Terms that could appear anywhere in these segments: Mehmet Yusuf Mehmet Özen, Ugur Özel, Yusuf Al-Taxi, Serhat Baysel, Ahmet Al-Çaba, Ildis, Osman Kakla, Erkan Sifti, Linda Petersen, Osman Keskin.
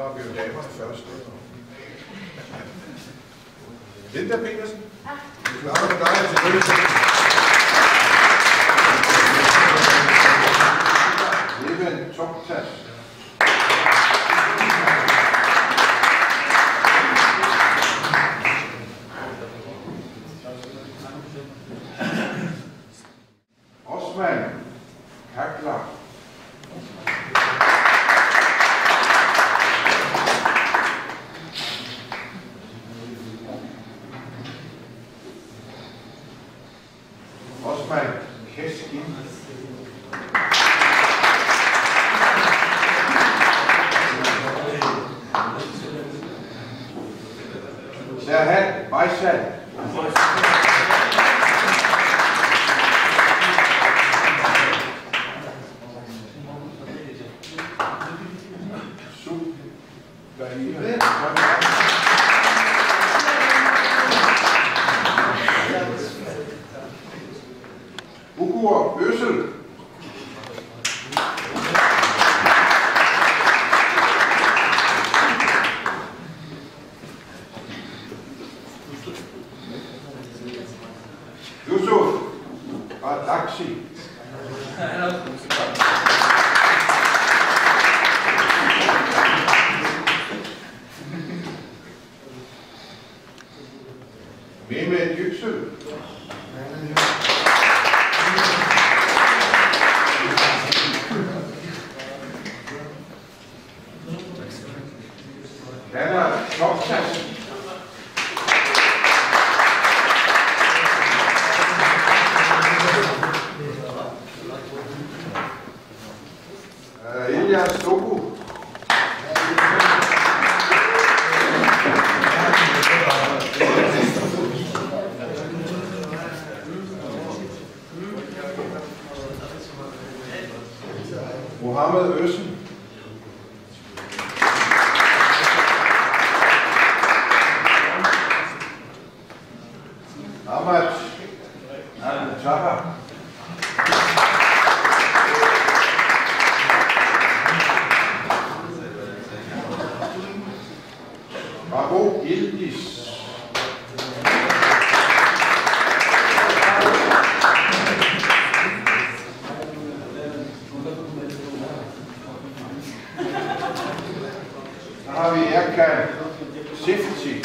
Stop your neighbors first. Linda Petersen? Ich glaube, da ist die Größe. Leben Top-Test. Osman Kakla. Osman Keskin. Serhat Baysel. Ugur Özel. Yusuf Al-Taxi. Mehmet Yusuf Mehmet Özen. Ahmet Al-Çaba. Bravo Ildis. Har vi Erkan Sifti.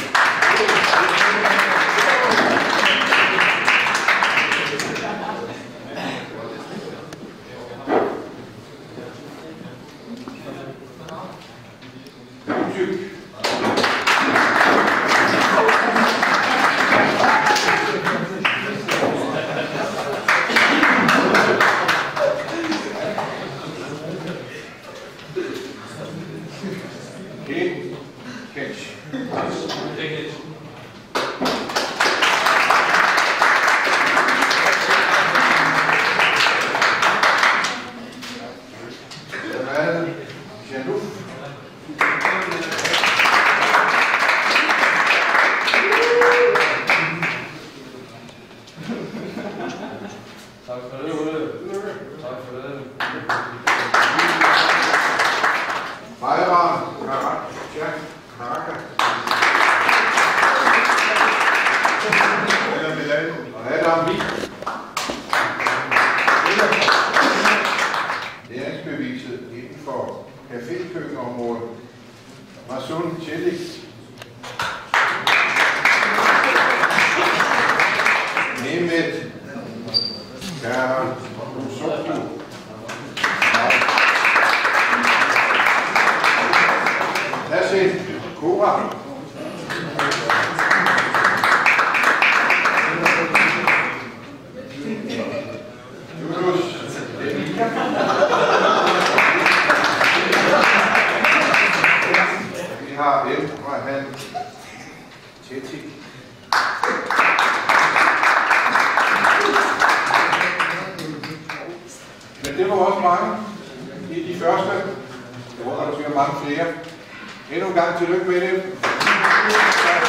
Men det var også mange i de første. Jeg håber, der bliver mange flere. Endnu en gang tillykke med det.